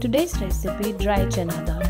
Today's recipe, dry chana dal.